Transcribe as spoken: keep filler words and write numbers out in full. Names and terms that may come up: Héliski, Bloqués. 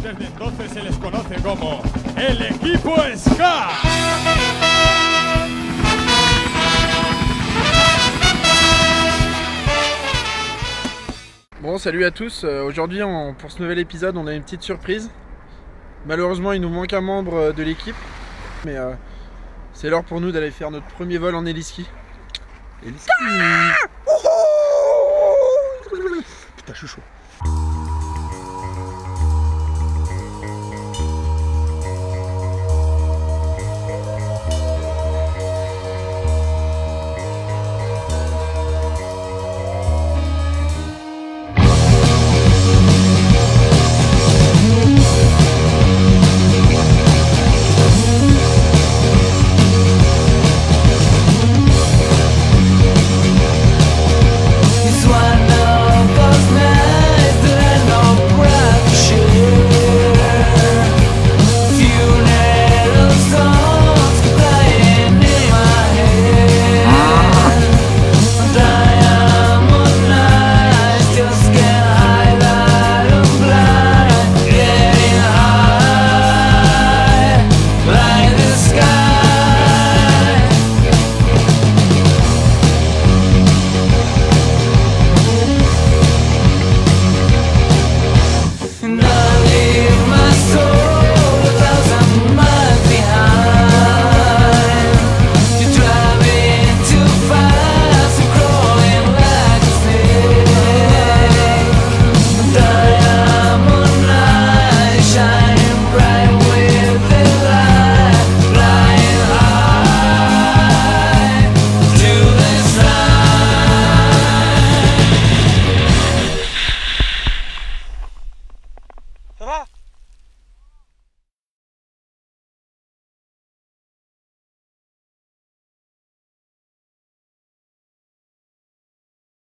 Desde entonces se les conoce como el equipo Ska. Bon, salut à tous. Euh, Aujourd'hui, pour ce nouvel épisode, on a une petite surprise. Malheureusement, il nous manque un membre de l'équipe, mais euh, c'est l'heure pour nous d'aller faire notre premier vol en Héliski. Héliski. Putain, je suis chaud. Ça va ?